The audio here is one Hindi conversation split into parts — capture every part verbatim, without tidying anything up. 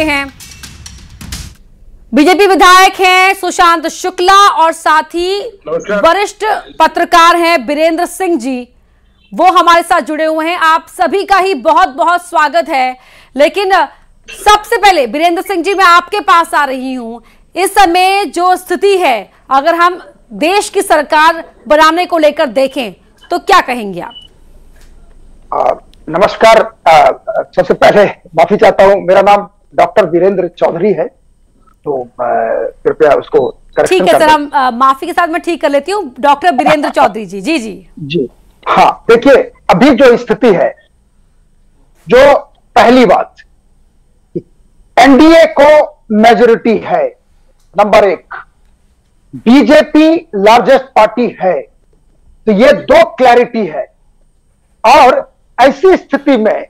सकते हैं। बीजेपी विधायक हैं सुशांत शुक्ला और साथ ही वरिष्ठ पत्रकार हैं बीरेंद्र सिंह जी, वो हमारे साथ जुड़े हुए हैं। आप सभी का ही बहुत बहुत स्वागत है। लेकिन सबसे पहले बीरेंद्र सिंह जी, मैं आपके पास आ रही हूं। इस समय जो स्थिति है, अगर हम देश की सरकार बनाने को लेकर देखें तो क्या कहेंगे आप? आ, नमस्कार। सबसे पहले माफी चाहता हूं, मेरा नाम डॉक्टर वीरेंद्र चौधरी है, तो कृपया उसको करेक्शन ठीक है सर, हम माफी के साथ मैं ठीक कर लेती हूँ। डॉक्टर वीरेंद्र चौधरी जी। जी जी जी हाँ, देखिए अभी जो स्थिति है, जो पहली बात, एनडीए को मेजोरिटी है, नंबर एक, बीजेपी लार्जेस्ट पार्टी है, तो ये दो क्लैरिटी है। और ऐसी स्थिति में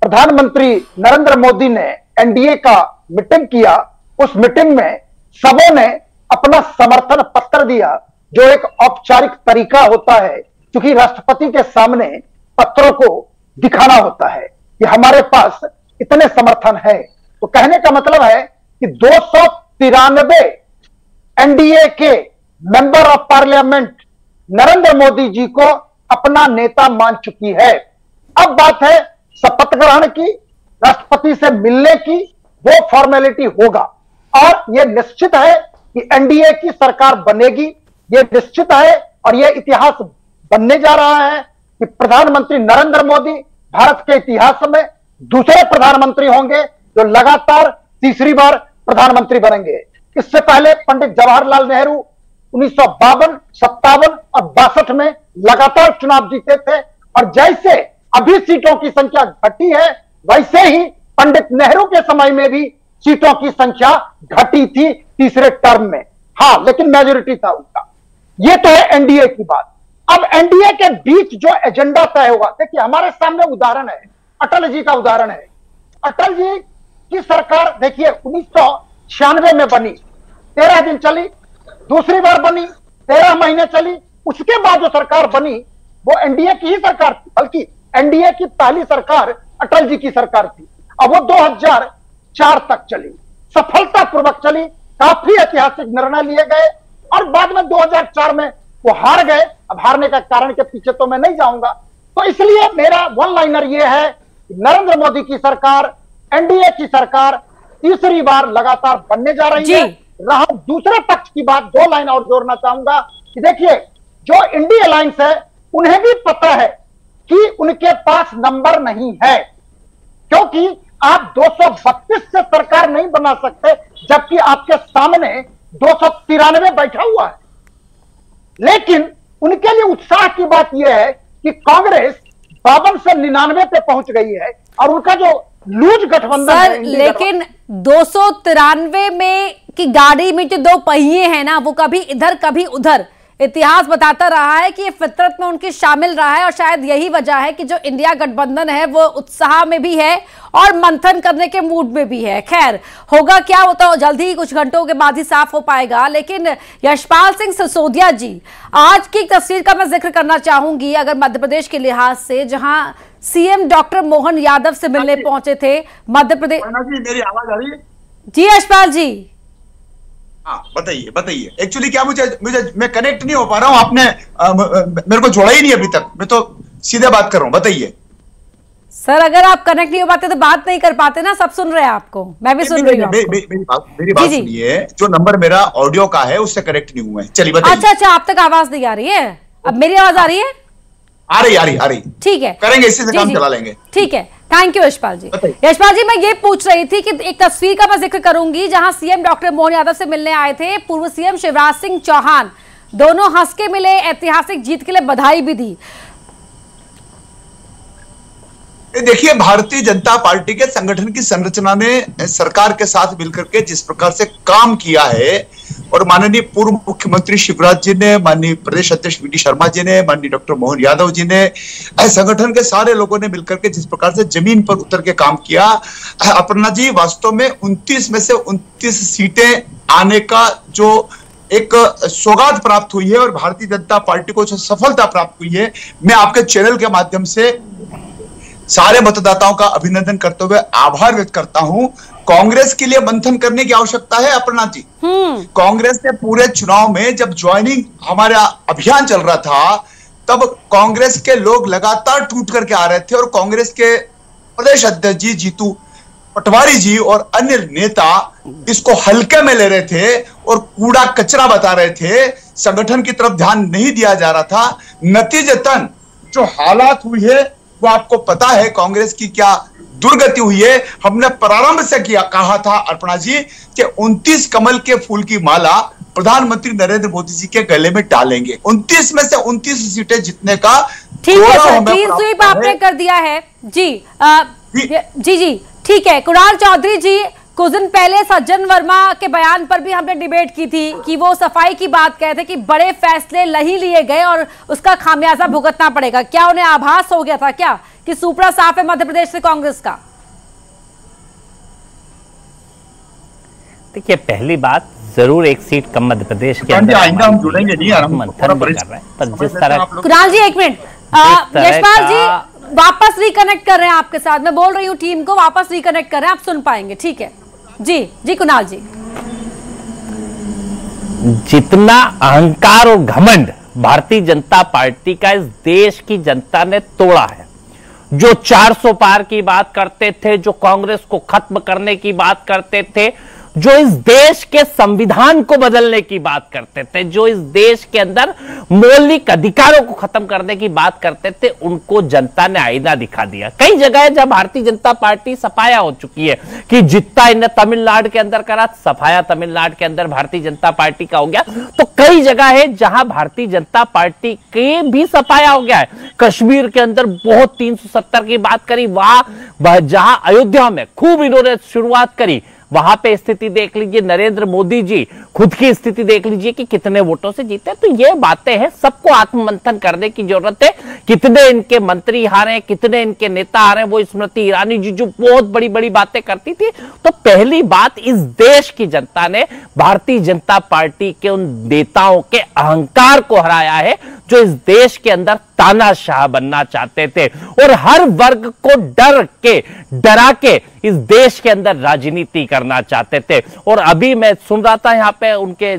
प्रधानमंत्री नरेंद्र मोदी ने एनडीए का मीटिंग किया, उस मीटिंग में सबों ने अपना समर्थन पत्र दिया, जो एक औपचारिक तरीका होता है, क्योंकि राष्ट्रपति के सामने पत्रों को दिखाना होता है कि हमारे पास इतने समर्थन है। तो कहने का मतलब है कि दो सौ तिरानवे एनडीए के member of parliament Narendra Modi ji को अपना नेता मान चुकी है। अब बात है शपथ ग्रहण की, राष्ट्रपति से मिलने की, वो फॉर्मेलिटी होगा। और यह निश्चित है कि एनडीए की सरकार बनेगी, ये निश्चित है। और यह इतिहास बनने जा रहा है कि प्रधानमंत्री नरेंद्र मोदी भारत के इतिहास में दूसरे प्रधानमंत्री होंगे जो लगातार तीसरी बार प्रधानमंत्री बनेंगे। इससे पहले पंडित जवाहरलाल नेहरू उन्नीस सौ बावन सत्तावन और बासठ में लगातार चुनाव जीते थे, और जैसे अभी सीटों की संख्या घटी है, वैसे ही पंडित नेहरू के समय में भी सीटों की संख्या घटी थी तीसरे टर्म में। हाँ, लेकिन मेजोरिटी था उनका। यह तो है एनडीए की बात। अब एनडीए के बीच जो एजेंडा तय होगा, देखिए हमारे सामने उदाहरण है, अटल जी का उदाहरण है। अटल जी की सरकार देखिए उन्नीस सौ छियानवे में बनी, तेरह दिन चली, दूसरी बार बनी, तेरह महीने चली। उसके बाद जो सरकार बनी वो एनडीए की ही सरकार थी, बल्कि एनडीए की पहली सरकार अटल जी की सरकार थी, और वो दो हजार चार तक चली, सफलतापूर्वक चली, काफी ऐतिहासिक निर्णय लिए गए। और बाद में दो हजार चार में वो हार गए। अब हारने का कारण के पीछे तो मैं नहीं जाऊंगा, तो इसलिए मेरा वन लाइनर ये है, नरेंद्र मोदी की सरकार, एनडीए की सरकार तीसरी बार लगातार बनने जा रही है। रहा दूसरे पक्ष की बात, दो लाइन और जोड़ना चाहूंगा कि देखिए जो इंडी अलायंस है, उन्हें भी पता है कि उनके पास नंबर नहीं है, क्योंकि आप दो सौ बत्तीस से सरकार नहीं बना सकते, जबकि आपके सामने दो सौ तिरानवे बैठा हुआ है। लेकिन उनके लिए उत्साह की बात यह है कि कांग्रेस बावन से निन्यानवे पे पहुंच गई है, और उनका जो लूज गठबंधन। लेकिन दो सौ तिरानवे में की गाड़ी में जो दो पहिए हैं ना, वो कभी इधर कभी उधर, इतिहास बताता रहा है कि ये फितरत में उनकी शामिल रहा है। और शायद यही वजह है कि जो इंडिया गठबंधन है वो उत्साह में भी है और मंथन करने के मूड में भी है। खैर, होगा क्या वो तो जल्द ही कुछ घंटों के बाद ही साफ हो पाएगा। लेकिन यशपाल सिंह सिसोदिया जी, आज की तस्वीर का मैं जिक्र करना चाहूंगी, अगर मध्य प्रदेश के लिहाज से, जहाँ सीएम डॉक्टर मोहन यादव से मिलने पहुंचे थे मध्य प्रदेश। मेरी आवाज आ रही है जी यशपाल जी? बताइए बताइए। एक्चुअली क्या, मुझे मुझे मैं कनेक्ट नहीं हो पा रहा हूँ, आपने आ, मेरे को जोड़ा ही नहीं अभी तक, मैं तो सीधे बात कर रहा हूँ। बताइए सर, अगर आप कनेक्ट नहीं हो पाते तो बात नहीं कर पाते ना, सब सुन रहे हैं आपको, मैं भी सुन रही हूँ। मेरी बात मेरी बात सुनिए, जो नंबर मेरा ऑडियो का है उससे कनेक्ट नहीं हुआ है। चलिए बताइए। अच्छा अच्छा, आप तक आवाज नहीं आ रही है? अब मेरी आवाज आ रही है? आ रही आ रही आ रही ठीक है, करेंगे, इसी से काम चला लेंगे। ठीक है, थैंक यू यशपाल जी। यशपाल जी, मैं ये पूछ रही थी कि एक तस्वीर का मैं जिक्र करूंगी, जहां सीएम डॉक्टर मोहन यादव से मिलने आए थे पूर्व सीएम शिवराज सिंह चौहान, दोनों हंस के मिले, ऐतिहासिक जीत के लिए बधाई भी दी। देखिए, भारतीय जनता पार्टी के संगठन की संरचना ने सरकार के साथ मिलकर के जिस प्रकार से काम किया है, और माननीय पूर्व मुख्यमंत्री शिवराज जी ने, माननीय प्रदेश अध्यक्ष वी डी शर्मा जी ने, माननीय डॉक्टर मोहन यादव जी ने, संगठन के सारे लोगों ने मिलकर के जिस प्रकार से जमीन पर उतर के काम किया, अपना जी वास्तव में उनतीस में से उनतीस सीटें आने का जो एक सौगात प्राप्त हुई है और भारतीय जनता पार्टी को जो सफलता प्राप्त हुई है, मैं आपके चैनल के माध्यम से सारे मतदाताओं का अभिनंदन करते हुए आभार व्यक्त करता हूं। कांग्रेस के लिए मंथन करने की आवश्यकता है। अपर्णा जी, कांग्रेस ने पूरे चुनाव में जब ज्वाइनिंग हमारा अभियान चल रहा था तब कांग्रेस के लोग लगातार टूट करके आ रहे थे और कांग्रेस के प्रदेश अध्यक्ष जी जीतू पटवारी जी और अन्य नेता इसको हल्के में ले रहे थे और कूड़ा कचरा बता रहे थे, संगठन की तरफ ध्यान नहीं दिया जा रहा था। नतीजतन जो हालात हुई है वो आपको पता है, कांग्रेस की क्या दुर्गति हुई है। हमने प्रारंभ से किया कहा था अर्पणा जी कि उनतीस कमल के फूल की माला प्रधानमंत्री नरेंद्र मोदी जी के गले में डालेंगे। उनतीस में से उनतीस सीटें जीतने का ठीक है सर, तीन स्वीप आपने कर दिया है जी। आ, जी जी ठीक है। कुणाल चौधरी जी, कुछ दिन पहले सज्जन वर्मा के बयान पर भी हमने डिबेट की थी कि वो सफाई की बात कहे थे कि बड़े फैसले नहीं लिए गए और उसका खामियाजा भुगतना पड़ेगा। क्या उन्हें आभास हो गया था क्या कि सुपड़ा साफ है मध्य प्रदेश से कांग्रेस का? देखिए, पहली बात जरूर एक सीट कम मध्य प्रदेश के अंदर आएंगे, हम जुड़ेंगे नहीं है, पर जिस तरह कुणाल जी एक मिनट, यशपाल जी वापस रिकनेक्ट कर रहे हैं आपके साथ, मैं बोल रही हूँ टीम को वापस रिकनेक्ट कर रहे हैं, आप सुन पाएंगे ठीक है जी। जी कुणाल जी, जितना अहंकार और घमंड भारतीय जनता पार्टी का इस देश की जनता ने तोड़ा है, जो चार सौ पार की बात करते थे, जो कांग्रेस को खत्म करने की बात करते थे, जो इस देश के संविधान को बदलने की बात करते थे, जो इस देश के अंदर मौलिक अधिकारों को खत्म करने की बात करते थे, उनको जनता ने आईना दिखा दिया। कई जगह जब भारतीय जनता पार्टी सफाया हो चुकी है कि जितना इन्हें तमिलनाडु के अंदर करा, सफाया तमिलनाडु के अंदर भारतीय जनता पार्टी का हो गया, तो कई जगह है जहां भारतीय जनता पार्टी के भी सफाया हो गया है। कश्मीर के अंदर बहुत तीन सौ सत्तर की बात करी, वहां जहां अयोध्या में खूब इन्होंने शुरुआत करी, वहां पे स्थिति देख लीजिए, नरेंद्र मोदी जी खुद की स्थिति देख लीजिए कि कितने वोटों से जीते। तो ये बातें हैं, सबको आत्ममंथन करने की जरूरत है। कितने इनके मंत्री आ रहे हैं, कितने इनके नेता आ रहे हैं, वो स्मृति ईरानी जी जो बहुत बड़ी बड़ी बातें करती थी। तो पहली बात, इस देश की जनता ने भारतीय जनता पार्टी के उन नेताओं के अहंकार को हराया है जो इस देश के अंदर तानाशाह बनना चाहते थे और हर वर्ग को डर के डरा के इस देश के अंदर राजनीति करना चाहते थे। और अभी मैं सुन रहा था यहाँ पे उनके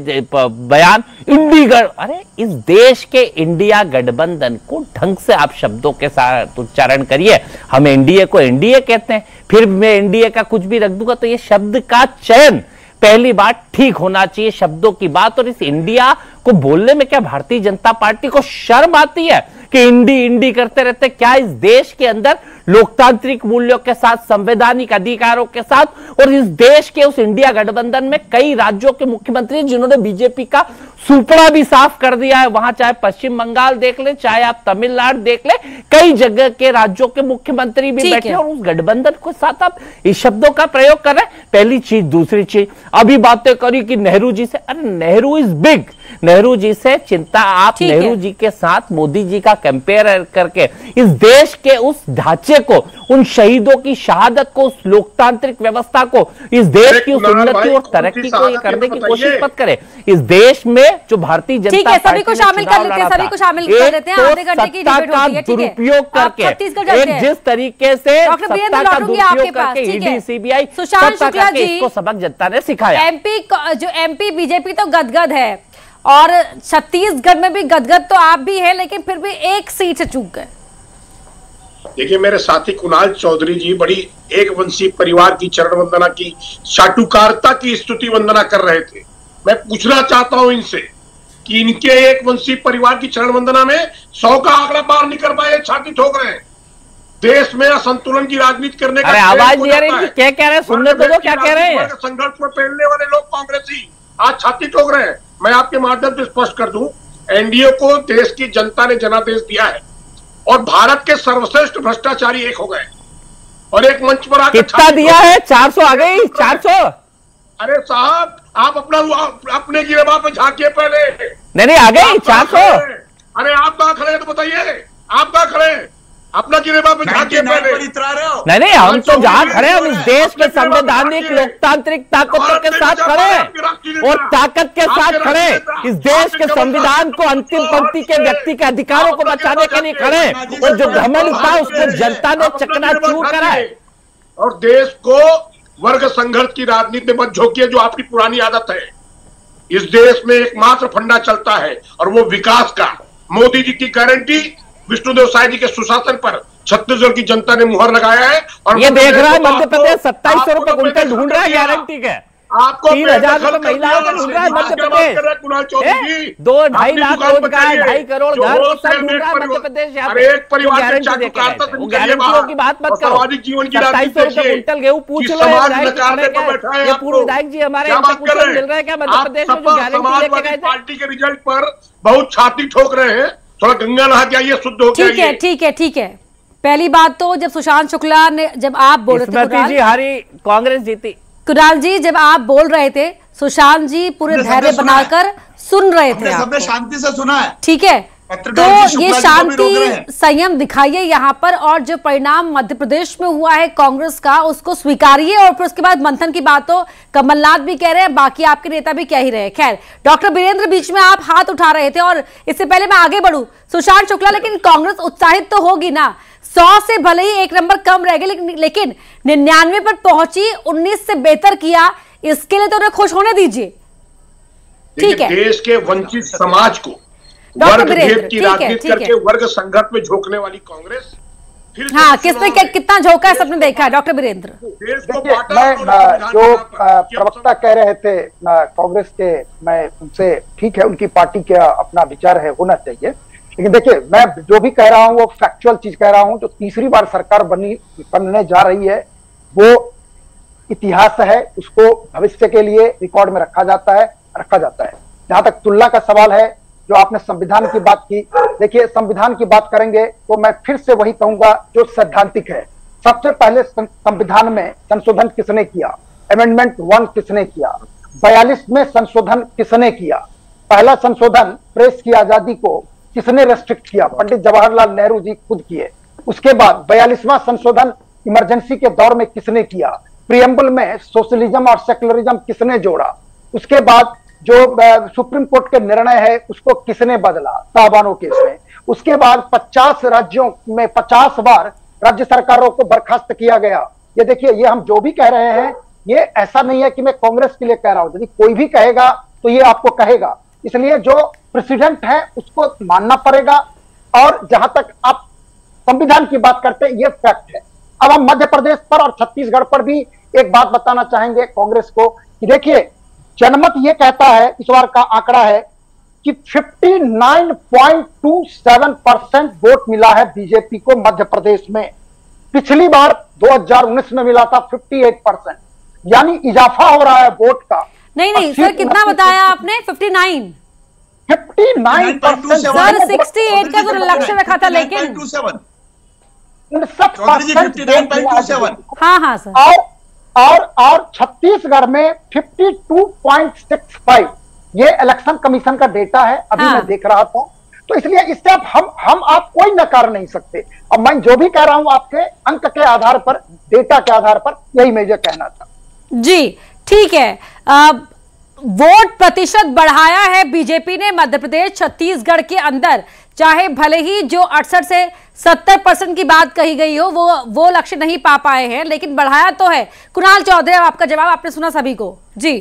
बयान, इंडी गढ़, अरे इस देश के इंडिया गठबंधन को ढंग से आप शब्दों के साथ उच्चारण करिए। हम एनडीए को एनडीए कहते हैं, फिर मैं एनडीए का कुछ भी रख दूंगा, तो ये शब्द का चयन पहली बात ठीक होना चाहिए, शब्दों की बात। और इस इंडिया को बोलने में क्या भारतीय जनता पार्टी को शर्म आती है कि इंडी इंडी करते रहते? क्या इस देश के अंदर लोकतांत्रिक मूल्यों के साथ, संवैधानिक अधिकारों के साथ, और इस देश के उस इंडिया गठबंधन में कई राज्यों के मुख्यमंत्री जिन्होंने बीजेपी का सुपड़ा भी साफ कर दिया है, वहां चाहे पश्चिम बंगाल देख ले, चाहे आप तमिलनाडु देख ले, कई जगह के राज्यों के मुख्यमंत्री भी बैठे और उस गठबंधन के साथ आप इस शब्दों का प्रयोग कर रहे हैं। पहली चीज। दूसरी चीज, अभी बातें करी कि नेहरू जी से, अरे नेहरू इज बिग, नेहरू जी से चिंता आप नेहरू जी के साथ मोदी जी का कंपेयर करके इस देश के उस ढांचे को, उन शहीदों की शहादत को, उस लोकतांत्रिक व्यवस्था को, इस देश की उस उन्नति और तरक्की को ये करने की कोशिश मत करें। इस देश में जो भारतीय जनता पार्टी को शामिल कर लेते हैं, सभी को शामिल कर लेते हैं, आधे घंटे की डिबेट होती है, दुरुपयोग करके जिस तरीके से सत्ता का दुरुपयोग करके ईडी सीबीआई सुशांत शुक्ला जी इसको सबक जनता ने सिखाया। एमपी जो एमपी बीजेपी तो गदगद है और छत्तीसगढ़ में भी गदगद तो आप भी हैं, लेकिन फिर भी एक सीट से चूक गए। देखिए मेरे साथी कुणाल चौधरी जी बड़ी एक वंशी परिवार की चरण वंदना की, चाटुकारता की स्तुति वंदना कर रहे थे। मैं पूछना चाहता हूं इनसे कि इनके एक वंशी परिवार की चरण वंदना में सौ का आंकड़ा पार नहीं कर पाए, छाती ठोक रहे हैं। देश में असंतुलन की राजनीति करने का आवाज नहीं आ रही, क्या कह रहे हैं? सुनने को क्या कह रहे हैं? संघर्ष में फैलने वाले लोग कांग्रेसी आज छाती ठोक रहे हैं। मैं आपके माध्यम से स्पष्ट कर दूं, एनडीए को देश की जनता ने जनादेश दिया है और भारत के सर्वश्रेष्ठ भ्रष्टाचारी एक हो गए और एक मंच पर आकर कितना दिया है, चार सौ आ गई, चार सौ। अरे साहब आप अपना अपने गिरेबा पे झांकिए, पहले नहीं नहीं आ गई चार सौ। अरे आप कहाँ खड़े हैं तो बताइए, आप कहाँ खड़े हैं? अपना गिरेबा पे झांकिए पहले, नहीं नहीं हम तो जहाँ खड़े हम इस देश के संवैधानिक लोकतांत्रिक ताकतों के साथ खड़े और ताकत के साथ खड़े, इस देश के संविधान को, अंतिम पंक्ति के व्यक्ति के अधिकारों को बचाने के लिए खड़े, और जो घमंड था उसको जनता ने चकनाचूर करा है और देश को वर्ग संघर्ष की राजनीति में मत झोंकिए, जो आपकी पुरानी आदत है। इस देश में एकमात्र फंडा चलता है और वो विकास का। मोदी जी की गारंटी, विष्णुदेव साय जी के सुशासन पर छत्तीसगढ़ की जनता ने मुहर लगाया है। और ये देख रहा है मध्य प्रदेश सत्ताईस सौ रुपए क्विंटल ढूंढ रहा है गारंटी के, आपको तीन हजार रुपए महिलाओं का ढूंढ रहा है मध्य प्रदेश। कुणाल चौधरी दो ढाई लाख रोजगार, ढाई करोड़ घर ढूंढ रहा है मध्य प्रदेश। एक परिवार गारंटियों की बात मत करो, सत्ताईस सौ रुपए क्विंटल गेहूँ पूछ लो। ये पूर्व विधायक जी हमारे मिल रहे हैं क्या मध्य प्रदेश में? जो गारंटी पार्टी के रिजल्ट पर बहुत छाती ठोक रहे हैं, थोड़ा गंगा नहा जाइए, शुद्ध हो जाइए। ठीक है, ठीक है, ठीक है। पहली बात तो जब सुशांत शुक्ला ने, जब आप बोल रहे थे जी हारी कांग्रेस जीती, कुणाल जी जब आप बोल रहे थे सुशांत जी पूरे धैर्य बनाकर सुन रहे थे, सबने शांति से सुना है। ठीक है, तो ये शांति संयम दिखाइए यहाँ पर, और जो परिणाम मध्य प्रदेश में हुआ है कांग्रेस का उसको स्वीकारिए। और फिर उसके बाद मंथन की बात हो, कमलनाथ भी कह रहे हैं, बाकी आपके नेता भी कह ही रहे हैं। खैर, डॉक्टर बीरेंद्र बीच में आप हाथ उठा रहे थे, और इससे पहले मैं आगे बढ़ूं सुशांत शुक्ला, लेकिन कांग्रेस उत्साहित तो होगी ना? सौ से भले ही एक नंबर कम रह गए, लेकिन निन्यानवे पर पहुंची, उन्नीस से बेहतर किया, इसके लिए तो उन्हें खुश होने दीजिए। ठीक है, देश के वंचित समाज को वर्ग भेद की राजनीति करके वर्ग संघर्ष में झोंकने वाली कांग्रेस, हाँ, किसने कितना झोंका है सबने देखा है। डॉक्टर बीरेंद्र, मैं जो प्रवक्ता कह रहे थे कांग्रेस के, मैं उनसे ठीक है, उनकी पार्टी का अपना विचार है, होना चाहिए। लेकिन देखिए, मैं जो भी कह रहा हूँ वो फैक्चुअल चीज कह रहा हूँ। जो तीसरी बार सरकार बनी बनने जा रही है वो इतिहास है, उसको भविष्य के लिए रिकॉर्ड में रखा जाता है रखा जाता है जहां तक तुलना का सवाल है, जो आपने संविधान की बात की, देखिए संविधान की बात करेंगे तो मैं फिर से वही कहूंगा जो सैद्धांतिक है। सबसे पहले संविधान में संशोधन किसने किया? अमेंडमेंट वन किसने किया? बयालीस में संशोधन किसने किया? पहला संशोधन प्रेस की आजादी को किसने रेस्ट्रिक्ट किया? पंडित जवाहरलाल नेहरू जी खुद किए। उसके बाद बयालीसवां संशोधन इमरजेंसी के दौर में किसने किया? प्रियम्बल में सोशलिज्म और सेक्युलरिज्म किसने जोड़ा? उसके बाद जो सुप्रीम कोर्ट के निर्णय है उसको किसने बदला? ताबानो केस में। उसके बाद पचास राज्यों में पचास बार राज्य सरकारों को बर्खास्त किया गया। ये देखिए, ये हम जो भी कह रहे हैं, ये ऐसा नहीं है कि मैं कांग्रेस के लिए कह रहा हूं, यदि कोई भी कहेगा तो ये आपको कहेगा। इसलिए जो प्रेसिडेंट है उसको मानना पड़ेगा। और जहां तक आप संविधान की बात करते हैं, ये फैक्ट है। अब हम मध्य प्रदेश पर और छत्तीसगढ़ पर भी एक बात बताना चाहेंगे कांग्रेस को कि देखिए, जनमत ये कहता है, इस बार का आंकड़ा है कि उनसठ पॉइंट दो सात परसेंट वोट मिला है बीजेपी को मध्य प्रदेश में। पिछली बार दो हजार उन्नीस में मिला था अट्ठावन परसेंट, यानी इजाफा हो रहा है वोट का। नहीं नहीं सर, कितना बताया आपने? उनसठ उनसठ परसेंट सर, अड़सठ का जो लक्ष्य रखा था, लेकिन उनसठ परसेंट। हाँ हाँ सर, और और और छत्तीसगढ़ में बावन पॉइंट छह पाँच, ये इलेक्शन कमीशन का डेटा है, अभी हाँ। मैं देख रहा था। तो इसलिए इससे आप हम हम आप कोई नकार नहीं सकते। अब मैं जो भी कह रहा हूं आपके अंक के आधार पर, डेटा के आधार पर, यही मुझे कहना था जी। ठीक है, अब वोट प्रतिशत बढ़ाया है बीजेपी ने मध्य प्रदेश छत्तीसगढ़ के अंदर, चाहे भले ही जो अड़सठ से सत्तर परसेंट की बात कही गई हो वो वो लक्ष्य नहीं पा पाए हैं, लेकिन बढ़ाया तो है। कुणाल चौधरी, आपका जवाब, आपने सुना सभी को जी।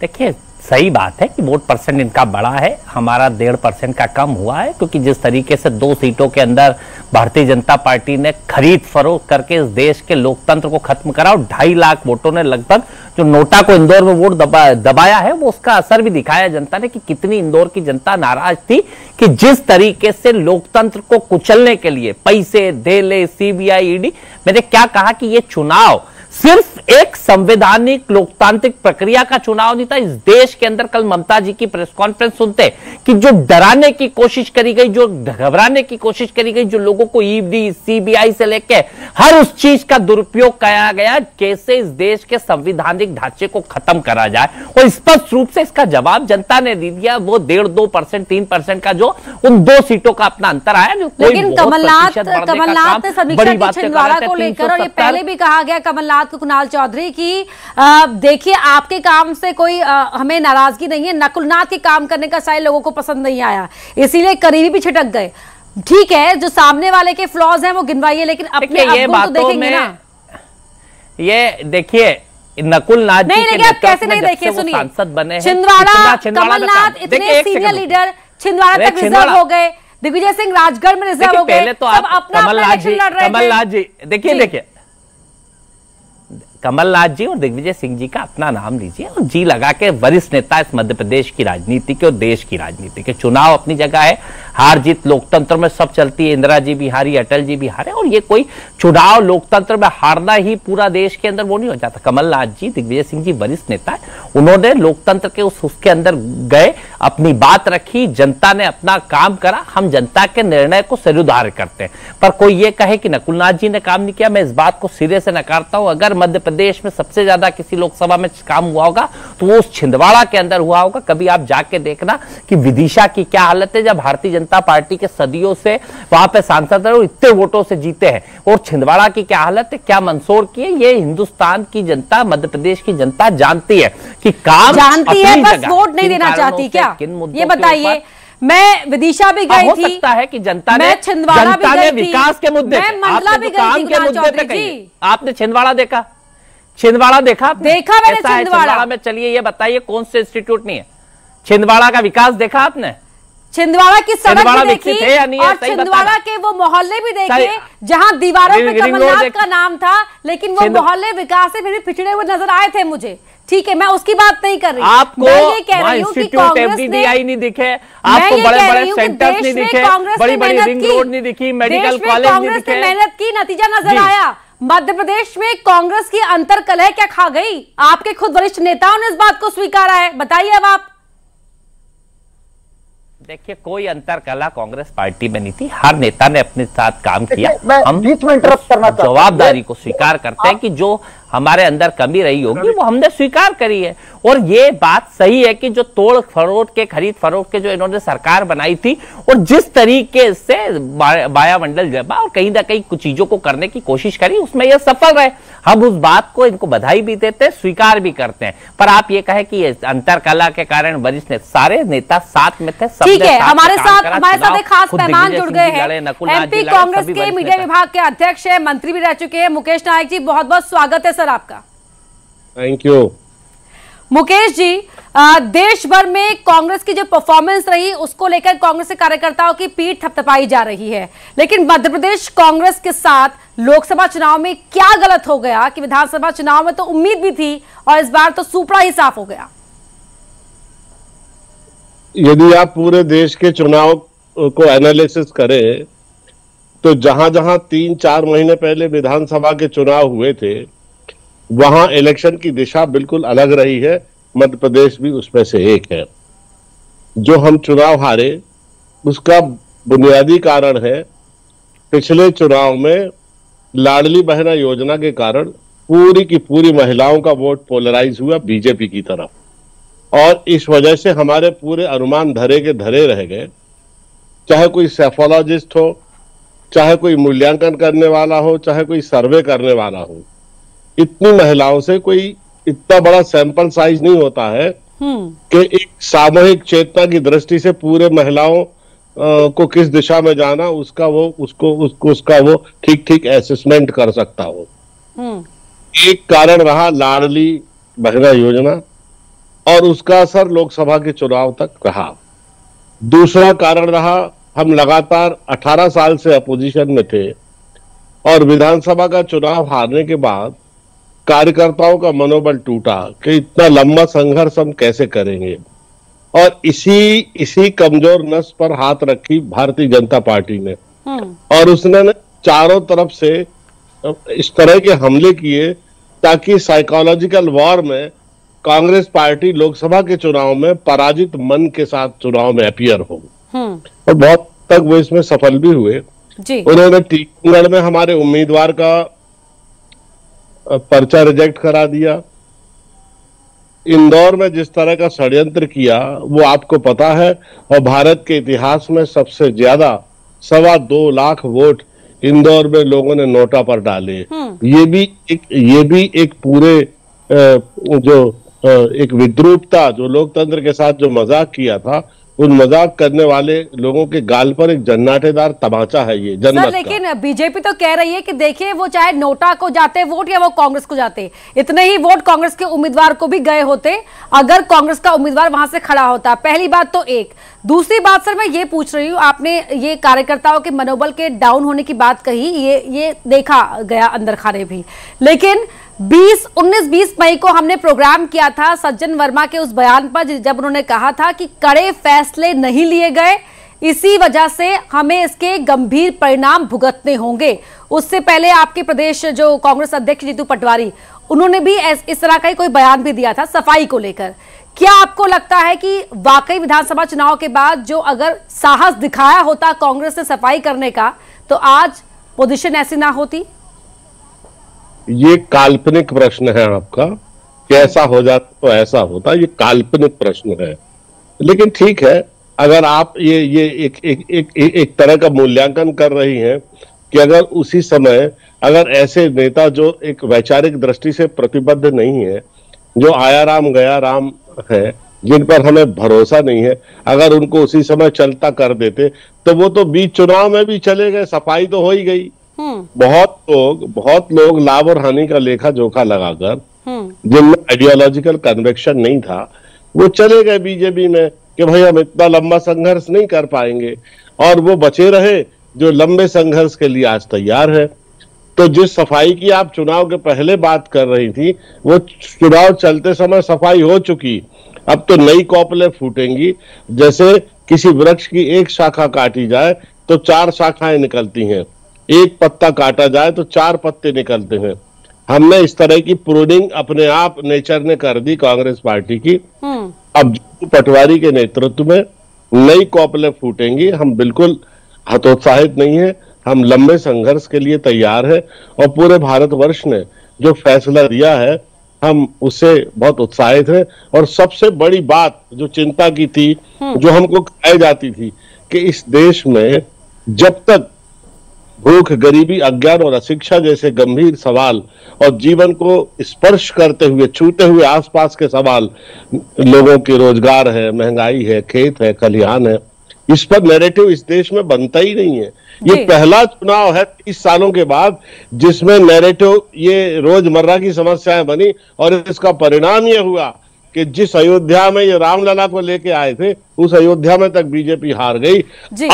देखिए, सही बात है कि वोट परसेंट इनका बड़ा है, हमारा डेढ़ परसेंट का कम हुआ है, क्योंकि जिस तरीके से दो सीटों के अंदर भारतीय जनता पार्टी ने खरीद फरोख्त करके इस देश के लोकतंत्र को खत्म करा, और ढाई लाख वोटों ने लगभग जो नोटा को इंदौर में वोट दबा, दबाया है, वो उसका असर भी दिखाया जनता ने कि कितनी इंदौर की जनता नाराज थी कि जिस तरीके से लोकतंत्र को कुचलने के लिए पैसे, धेले, सीबीआई, ईडी। मैंने क्या कहा कि ये चुनाव सिर्फ एक संवैधानिक लोकतांत्रिक प्रक्रिया का चुनाव नहीं था। इस देश के अंदर कल ममता जी की प्रेस कॉन्फ्रेंस सुनते कि जो डराने की कोशिश करी गई, जो घबराने की कोशिश करी गई, जो लोगों को ईडी, सीबीआई से लेकर हर उस चीज का दुरुपयोग किया गया, कैसे इस देश के संवैधानिक ढांचे को खत्म करा जाए। और स्पष्ट रूप से इसका जवाब जनता ने दे दिया। वो डेढ़ दो परसेंट तीन परसेंट का जो उन दो सीटों का अपना अंतर आया, जो लेकिन कमलनाथ कमलनाथ ने समीक्षा छिंदवाड़ा को लेकर, और ये पहले भी कहा गया कमलनाथ, कुणाल चौधरी की, देखिए आपके काम से कोई आ, हमें नाराजगी नहीं है, नकुलनाथ के काम करने का शायद लोगों को पसंद नहीं आया, इसीलिए करीबी भी छिटक गए। ठीक है, जो सामने वाले के फ्लॉज हैं वो गिनवाइए, लेकिन अपने ये बातों तो देखेंगे ना। ये देखिए नकुल नाथ नहीं, जी नहीं, के कैसे नहीं देखिए सुनिए सांसद बने छिंदवाड़ा कमलनाथ इतने सीनियर लीडर छिंदवाड़ा तक रिजर्व हो गए, दिग्विजय सिंह राजगढ़ में रिजर्व हो गए। पहले तो आप कमलनाथ जी कमलनाथ जी देखिए देखिए कमलनाथ जी और दिग्विजय सिंह जी का अपना नाम लीजिए और जी लगा के वरिष्ठ नेता इस मध्य प्रदेश की राजनीति के और देश की राजनीति के। चुनाव अपनी जगह है, हार जीत लोकतंत्र में सब चलती है, इंदिरा जी भी हारी, अटल जी भी हारे, और ये कोई चुनाव लोकतंत्र में हारना ही पूरा देश के अंदर वो नहीं हो जाता। कमलनाथ जी दिग्विजय सिंह जी वरिष्ठ नेता है, उन्होंने लोकतंत्र के उस उसके अंदर गए, अपनी बात रखी, जनता ने अपना काम करा। हम जनता के निर्णय को सिरउधार करते हैं, पर कोई ये कहे कि नकुलनाथ जी ने काम नहीं किया, मैं इस बात को सिरे से नकारता हूं। अगर मध्य देश में सबसे ज्यादा किसी लोकसभा में काम हुआ होगा तो वो उस छिंदवाड़ा के अंदर हुआ होगा। कभी आप जाके देखना कि विदिशा की क्या हालत है, जब भारतीय जनता पार्टी के सदियों से वहां पे सांसद रहे, इतने वोटों से जीते हैं, और छिंदवाड़ा की क्या हालत है, क्या मंदसौर की है। ये हिंदुस्तान की जनता, मध्य प्रदेश की जनता जानती है कि काम जानती है, बस वोट नहीं देना चाहती। क्या ये बताइए, मैं विदिशा भी गई थी, हो सकता है कि जनता ने छिंदवाड़ा भी गई थी, विकास के मुद्दे, आपने छिंदवाड़ा देखा छिंदवाड़ा देखा देखा मैंने छिंदवाड़ा में। चलिए ये बताइए कौन से इंस्टीट्यूट नहीं है, छिंदवाड़ा का विकास देखा आपने, छिंदवाड़ा की सड़क भी देखी और छिंदवाड़ा के वो मोहल्ले भी देखे जहां दीवारों पे कमलनाथ का नाम था, लेकिन वो मोहल्ले विकास से फिर भी पिछड़े हुए नजर आए थे मुझे। ठीक है, मैं उसकी बात नहीं कर रही, आपको इंस्टीट्यूट एफडीडीआई नहीं दिखे, आपको बड़े बड़े सेंटर नहीं दिखे, बड़ी बड़ी रिंग रोड नहीं दिखी, मेडिकल कॉलेज कांग्रेस ने मेहनत की, नतीजा नजर आया। मध्य प्रदेश में कांग्रेस की अंतरकलह क्या खा गई, आपके खुद वरिष्ठ नेताओं ने इस बात को स्वीकारा है। बताइए अब आप। देखिए कोई अंतरकलह कांग्रेस पार्टी में नहीं थी, हर नेता ने अपने साथ काम किया। हम बीच में इंटरप्ट करना चाहता हूं, जवाबदारी को स्वीकार करते हैं कि जो हमारे अंदर कमी रही होगी वो हमने स्वीकार करी है। और ये बात सही है कि जो तोड़ फरोड़ के खरीद फरोख्त के जो इन्होंने सरकार बनाई थी और जिस तरीके से माया मंडल जमा और कहीं ना कहीं कुछ चीजों को करने की कोशिश करी, उसमें ये सफल रहे। हम उस बात को इनको बधाई भी देते हैं, स्वीकार भी करते हैं। पर आप ये कहे कि अंतरकला के कारण वरिष्ठ ने, सारे नेता साथ में थे, ठीक है, हमारे साथ हमारे साथ एक खास मेहमान जुड़ गए हैं, एमपी कांग्रेस के मीडिया विभाग के अध्यक्ष है, मंत्री भी रह चुके हैं, मुकेश नायक जी। बहुत बहुत स्वागत है सर आपका। Thank you. मुकेश जी, देश भर में कांग्रेस की जो परफॉर्मेंस रही उसको लेकर कांग्रेस के कार्यकर्ताओं की पीठ थपथपाई जा रही है, लेकिन मध्य प्रदेश कांग्रेस के साथ लोकसभा चुनाव में क्या गलत हो गया कि विधानसभा चुनाव में तो उम्मीद भी थी और इस बार तो सूपड़ा ही साफ हो गया? यदि आप पूरे देश के चुनाव को एनालिसिस करें तो जहां जहां तीन चार महीने पहले विधानसभा के चुनाव हुए थे वहां इलेक्शन की दिशा बिल्कुल अलग रही है, मध्य प्रदेश भी उसमें से एक है। जो हम चुनाव हारे उसका बुनियादी कारण है पिछले चुनाव में लाडली बहना योजना के कारण पूरी की पूरी महिलाओं का वोट पोलराइज हुआ बीजेपी की तरफ, और इस वजह से हमारे पूरे अनुमान धरे के धरे रह गए। चाहे कोई सेफोलॉजिस्ट हो, चाहे कोई मूल्यांकन करने वाला हो, चाहे कोई सर्वे करने वाला हो, इतनी महिलाओं से कोई इतना बड़ा सैंपल साइज नहीं होता है कि एक सामूहिक चेतना की दृष्टि से पूरे महिलाओं को किस दिशा में जाना उसका वो उसको उसको उसका वो ठीक ठीक एसेसमेंट कर सकता हो। एक कारण रहा लाडली बहना योजना और उसका असर लोकसभा के चुनाव तक रहा। दूसरा कारण रहा हम लगातार अठारह साल से अपोजिशन में थे और विधानसभा का चुनाव हारने के बाद कार्यकर्ताओं का मनोबल टूटा कि इतना लंबा संघर्ष हम कैसे करेंगे, और इसी इसी कमजोर नस पर हाथ रखी भारतीय जनता पार्टी ने और उसने चारों तरफ से इस तरह के हमले किए ताकि साइकोलॉजिकल वॉर में कांग्रेस पार्टी लोकसभा के चुनाव में पराजित मन के साथ चुनाव में अपीयर हो, और बहुत तक वो इसमें सफल भी हुए। उन्होंने टीकमगढ़ में हमारे उम्मीदवार का पर्चा रिजेक्ट करा दिया। इंदौर में जिस तरह का षड्यंत्र किया वो आपको पता है, और भारत के इतिहास में सबसे ज्यादा सवा दो लाख वोट इंदौर में लोगों ने नोटा पर डाले। ये भी एक ये भी एक पूरे जो एक विद्रूपता, जो लोकतंत्र के साथ जो मजाक किया था उन मजाक करने वाले लोगों के गाल पर एक जन्नाटेदार तमाचा है ये जनमत का। लेकिन बीजेपी तो कह रही है कि देखिए वो चाहे नोटा को जाते वोट या वो कांग्रेस को जाते, इतने ही वोट कांग्रेस के उम्मीदवार को भी गए होते अगर कांग्रेस का उम्मीदवार वहां से खड़ा होता। पहली बात तो एक। दूसरी बात सर मैं ये पूछ रही हूँ, आपने ये कार्यकर्ताओं के मनोबल के डाउन होने की बात कही, ये ये देखा गया अंदर खाने भी, लेकिन बीस उन्नीस बीस मई को हमने प्रोग्राम किया था सज्जन वर्मा के उस बयान पर जब उन्होंने कहा था कि कड़े फैसले नहीं लिए गए इसी वजह से हमें इसके गंभीर परिणाम भुगतने होंगे। उससे पहले आपके प्रदेश जो कांग्रेस अध्यक्ष जीतू पटवारी उन्होंने भी इस तरह का ही कोई बयान भी दिया था सफाई को लेकर। क्या आपको लगता है कि वाकई विधानसभा चुनाव के बाद जो अगर साहस दिखाया होता कांग्रेस ने सफाई करने का तो आज पोजीशन ऐसी ना होती? ये काल्पनिक प्रश्न है आपका, कैसा हो जाता तो ऐसा होता, ये काल्पनिक प्रश्न है। लेकिन ठीक है, अगर आप ये ये एक एक एक, एक, एक तरह का मूल्यांकन कर रही हैं कि अगर उसी समय अगर ऐसे नेता जो एक वैचारिक दृष्टि से प्रतिबद्ध नहीं है, जो आया राम गया राम है, जिन पर हमें भरोसा नहीं है, अगर उनको उसी समय चलता कर देते तो वो तो बीच चुनाव में भी चले गए, सफाई तो हो ही गई। बहुत लोग बहुत लोग लाभ और हानि का लेखा जोखा लगाकर जिनमें आइडियोलॉजिकल कन्वेक्शन नहीं था वो चले गए बीजेपी में कि भाई हम इतना लंबा संघर्ष नहीं कर पाएंगे, और वो बचे रहे जो लंबे संघर्ष के लिए आज तैयार है। तो जिस सफाई की आप चुनाव के पहले बात कर रही थी वो चुनाव चलते समय सफाई हो चुकी। अब तो नई कौपलें फूटेंगी, जैसे किसी वृक्ष की एक शाखा काटी जाए तो चार शाखाएं निकलती हैं, एक पत्ता काटा जाए तो चार पत्ते निकलते हैं। हमने इस तरह की प्रूनिंग अपने आप नेचर ने कर दी कांग्रेस पार्टी की। अब पटवारी के नेतृत्व में नई कौपलें फूटेंगी। हम बिल्कुल हतोत्साहित नहीं है, हम लंबे संघर्ष के लिए तैयार हैं और पूरे भारतवर्ष ने जो फैसला दिया है हम उससे बहुत उत्साहित हैं। और सबसे बड़ी बात जो चिंता की थी, जो हमको खाई जाती थी कि इस देश में जब तक भूख, गरीबी, अज्ञान और अशिक्षा जैसे गंभीर सवाल और जीवन को स्पर्श करते हुए छूते हुए आसपास के सवाल, लोगों के रोजगार है, महंगाई है, खेत है, खलिहान है, इस पर नैरेटिव इस देश में बनता ही नहीं है। ये पहला चुनाव है तीस सालों के बाद जिसमें नैरेटिव ये रोजमर्रा की समस्याएं बनी और इसका परिणाम ये हुआ कि जिस अयोध्या में ये रामलला को लेके आए थे उस अयोध्या में तक बीजेपी हार गई।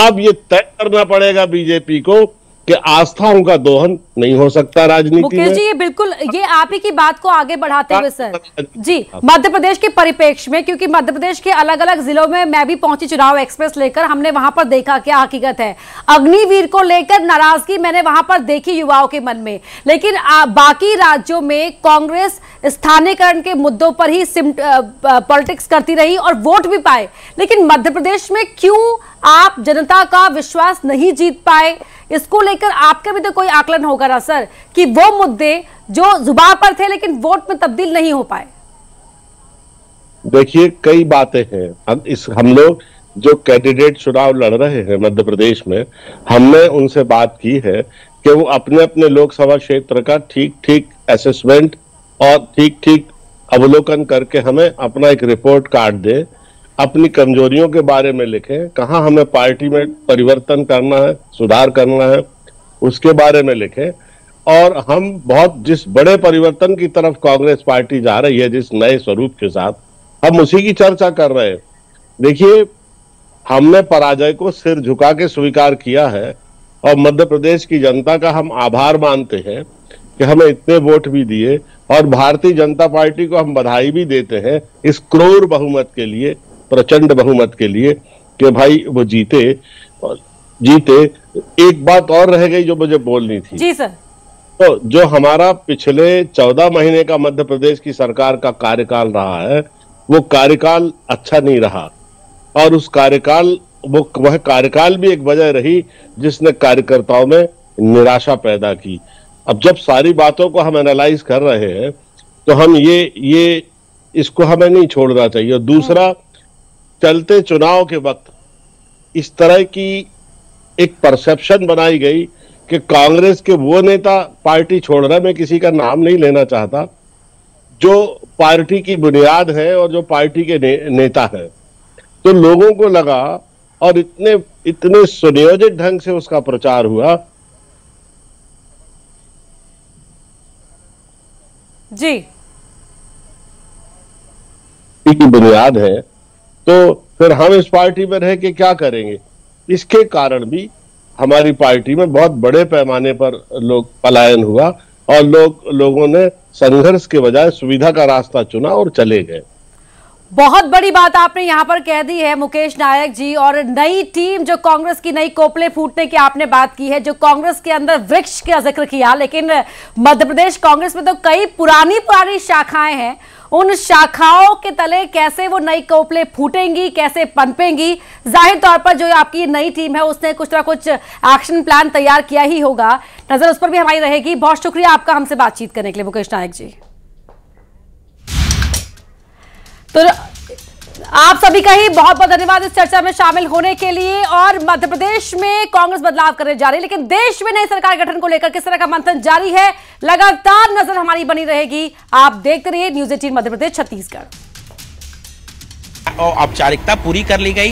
अब ये तय करना पड़ेगा बीजेपी को कि आस्थाओं का दोहन नहीं हो सकता राजनीति में। जी ये बिल्कुल, ये आप ही की बात को आगे बढ़ाते हुए सर जी मध्य प्रदेश के परिपेक्ष में, क्योंकि मध्य प्रदेश के अलग अलग जिलों में मैं भी पहुंची चुनाव एक्सप्रेस लेकर, हमने वहां पर देखा क्या हकीकत है। अग्निवीर को लेकर नाराजगी मैंने वहां पर देखी युवाओं के मन में, लेकिन आ, बाकी राज्यों में कांग्रेस स्थानीयकरण के मुद्दों पर ही पॉलिटिक्स करती रही और वोट भी पाए। लेकिन मध्य प्रदेश में क्यों आप जनता का विश्वास नहीं जीत पाए, इसको लेकर आपका भी तो कोई आकलन होगा ना सर कि वो मुद्दे जो जुबान पर थे लेकिन वोट में तब्दील नहीं हो पाए? देखिए कई बातें हैं। अब इस हम लोग जो कैंडिडेट चुनाव लड़ रहे हैं मध्य प्रदेश में, हमने उनसे बात की है कि वो अपने अपने लोकसभा क्षेत्र का ठीक ठीक असेसमेंट और ठीक ठीक अवलोकन करके हमें अपना एक रिपोर्ट कार्ड दे, अपनी कमजोरियों के बारे में लिखें, कहाँ हमें पार्टी में परिवर्तन करना है, सुधार करना है, उसके बारे में लिखें। और हम बहुत जिस बड़े परिवर्तन की तरफ कांग्रेस पार्टी जा रही है जिस नए स्वरूप के साथ, हम उसी की चर्चा कर रहे हैं। देखिए हमने पराजय को सिर झुका के स्वीकार किया है और मध्य प्रदेश की जनता का हम आभार मानते हैं कि हमें इतने वोट भी दिए, और भारतीय जनता पार्टी को हम बधाई भी देते हैं इस क्रूर बहुमत के लिए, प्रचंड बहुमत के लिए कि भाई वो जीते जीते। एक बात और रह गई जो मुझे बोलनी थी जी सर। तो जो हमारा पिछले चौदह महीने का मध्य प्रदेश की सरकार का कार्यकाल रहा है वो कार्यकाल अच्छा नहीं रहा, और उस कार्यकाल वो वह कार्यकाल भी एक वजह रही जिसने कार्यकर्ताओं में निराशा पैदा की। अब जब सारी बातों को हम एनालाइज कर रहे हैं तो हम ये ये इसको हमें नहीं छोड़ना चाहिए। दूसरा, चलते चुनाव के वक्त इस तरह की एक परसेप्शन बनाई गई कि कांग्रेस के वो नेता पार्टी छोड़ रहे, मैं किसी का नाम नहीं लेना चाहता, जो पार्टी की बुनियाद है और जो पार्टी के ने, नेता है, तो लोगों को लगा और इतने इतने सुनियोजित ढंग से उसका प्रचार हुआ। जी की बुनियाद है तो फिर हम इस पार्टी में रह के क्या करेंगे। इसके कारण भी हमारी पार्टी में बहुत बड़े पैमाने पर लोग पलायन हुआ और लोग लोगों ने संघर्ष के बजाय सुविधा का रास्ता चुना और चले गए। बहुत बड़ी बात आपने यहाँ पर कह दी है मुकेश नायक जी, और नई टीम जो कांग्रेस की नई कोपले फूटने की आपने बात की है, जो कांग्रेस के अंदर वृक्ष का जिक्र किया, लेकिन मध्य प्रदेश कांग्रेस में तो कई पुरानी पुरानी शाखाएं हैं, उन शाखाओं के तले कैसे वो नई कोपले फूटेंगी, कैसे पनपेंगी। जाहिर तौर पर जो आपकी नई टीम है उसने कुछ ना कुछ एक्शन प्लान तैयार किया ही होगा, नजर उस पर भी हमारी रहेगी। बहुत शुक्रिया आपका हमसे बातचीत करने के लिए मुकेश नायक जी। तो आप सभी का ही बहुत बहुत धन्यवाद इस चर्चा में शामिल होने के लिए। और मध्य प्रदेश में कांग्रेस बदलाव करने जा रही है, लेकिन देश में नई सरकार गठन को लेकर किस तरह का मंथन जारी है, लगातार नजर हमारी बनी रहेगी। आप देखते रहिए न्यूज़ अठारह मध्य प्रदेश छत्तीसगढ़। औपचारिकता पूरी कर ली गई।